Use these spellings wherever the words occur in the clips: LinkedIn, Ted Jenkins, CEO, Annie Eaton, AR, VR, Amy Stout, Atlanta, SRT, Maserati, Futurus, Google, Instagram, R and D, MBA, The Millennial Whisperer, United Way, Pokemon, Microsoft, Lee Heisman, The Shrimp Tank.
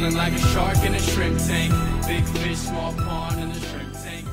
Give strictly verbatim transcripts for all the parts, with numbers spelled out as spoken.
feeling like a shark in a shrimp tank. Big fish, small pond in the shrimp tank.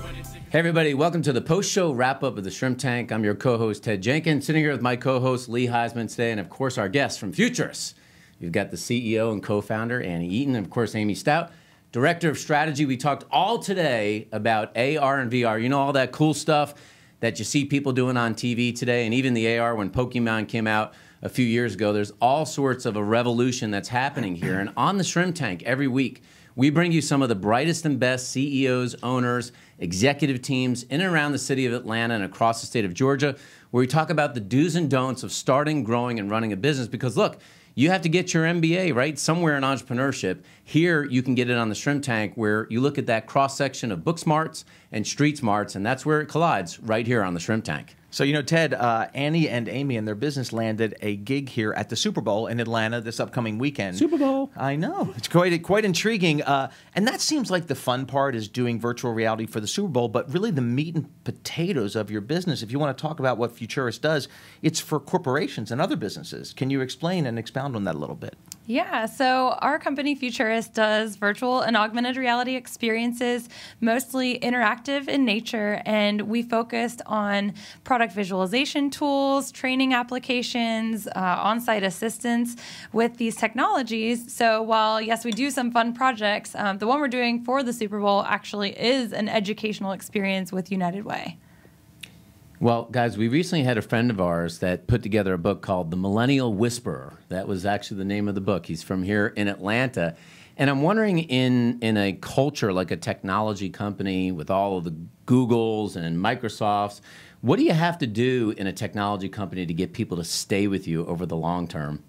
Hey everybody, welcome to the post-show wrap-up of The Shrimp Tank. I'm your co-host Ted Jenkins, sitting here with my co-host Lee Heisman today, and of course our guest from Futurus. You've got the C E O and co-founder Annie Eaton, and of course Amy Stout, Director of Strategy. We talked all today about A R and V R. You know, all that cool stuff that you see people doing on T V today, and even the A R when Pokemon came out a few years ago. There's all sorts of a revolution that's happening here. And on The Shrimp Tank, every week, we bring you some of the brightest and best C E Os, owners, executive teams in and around the city of Atlanta and across the state of Georgia, where we talk about the do's and don'ts of starting, growing, and running a business. Because look, you have to get your M B A, right, somewhere in entrepreneurship. Here, you can get it on The Shrimp Tank, where you look at that cross-section of book smarts and street smarts, and that's where it collides, right here on The Shrimp Tank. So, you know, Ted, uh, Annie and Amy and their business landed a gig here at the Super Bowl in Atlanta this upcoming weekend. Super Bowl. I know. It's quite, quite intriguing. Uh, and that seems like the fun part is doing virtual reality for the Super Bowl, but really the meat and potatoes of your business, if you want to talk about what Futurus does, it's for corporations and other businesses. Can you explain and expound on that a little bit? Yeah, so our company Futurus does virtual and augmented reality experiences, mostly interactive in nature, and we focused on product visualization tools, training applications, uh, on-site assistance with these technologies. So while, yes, we do some fun projects, um, the one we're doing for the Super Bowl actually is an educational experience with United Way. Well, guys, we recently had a friend of ours that put together a book called The Millennial Whisperer. That was actually the name of the book. He's from here in Atlanta. And I'm wondering, in, in a culture like a technology company with all of the Googles and Microsofts, what do you have to do in a technology company to get people to stay with you over the long term?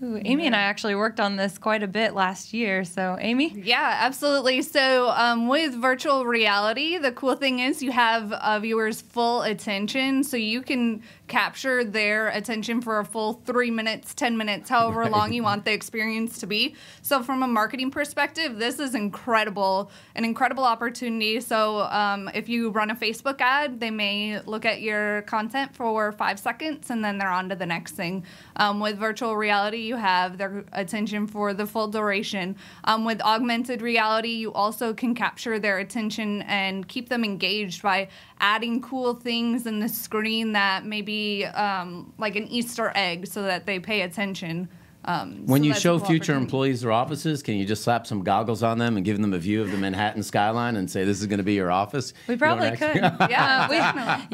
Ooh, Amy and I actually worked on this quite a bit last year. So, Amy? Yeah, absolutely. So, um, with virtual reality, the cool thing is you have uh, viewers' full attention. So, you can capture their attention for a full three minutes, ten minutes, however right. long you want the experience to be. So, from a marketing perspective, this is incredible, an incredible opportunity. So, um, if you run a Facebook ad, they may look at your content for five seconds and then they're on to the next thing. Um, with virtual reality, you have their attention for the full duration. Um, with augmented reality, you also can capture their attention and keep them engaged by adding cool things in the screen that may be um, like an Easter egg so that they pay attention. Um, when you show future employees their offices, can you just slap some goggles on them and give them a view of the Manhattan skyline and say, this is going to be your office? We probably could. yeah, we,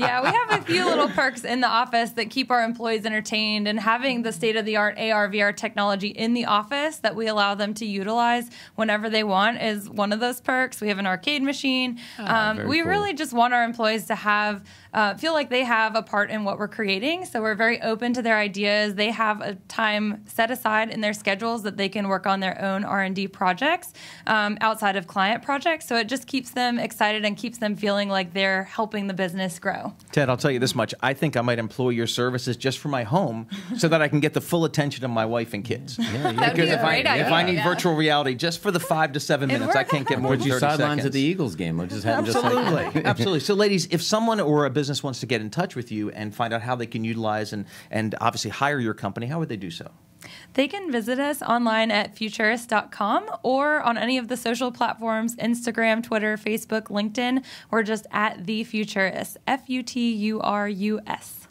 yeah, we have a few little perks in the office that keep our employees entertained, and having the state-of-the-art A R, V R technology in the office that we allow them to utilize whenever they want is one of those perks. We have an arcade machine. Oh, um, we cool. really just want our employees to have uh, feel like they have a part in what we're creating, so we're very open to their ideas. They have a time set aside in their schedules that they can work on their own R and D projects um, outside of client projects. So it just keeps them excited and keeps them feeling like they're helping the business grow. Ted, I'll tell you this much. I think I might employ your services just for my home so that I can get the full attention of my wife and kids. Yeah, yeah. Because if, I, if I need yeah. virtual reality just for the five to seven minutes, I can't get more than thirty seconds. Sidelines at the Eagles game. Which is Absolutely. Just Absolutely. So ladies, if someone or a business wants to get in touch with you and find out how they can utilize and, and obviously hire your company, how would they do so? They can visit us online at futurist dot com or on any of the social platforms, Instagram, Twitter, Facebook, LinkedIn, or just at The Futurus, F U T U R U S.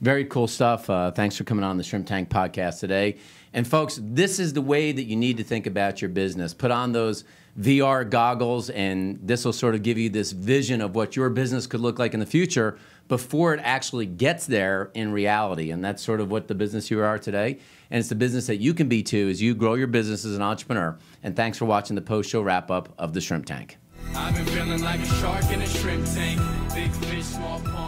Very cool stuff. Uh, thanks for coming on the Shrimp Tank podcast today. And folks, this is the way that you need to think about your business. Put on those V R goggles, and this will sort of give you this vision of what your business could look like in the future before it actually gets there in reality. And that's sort of what the business you are today. And it's the business that you can be too as you grow your business as an entrepreneur. And thanks for watching the post-show wrap-up of The Shrimp Tank. I've been feeling like a shark in a shrimp tank. Big fish, small pond.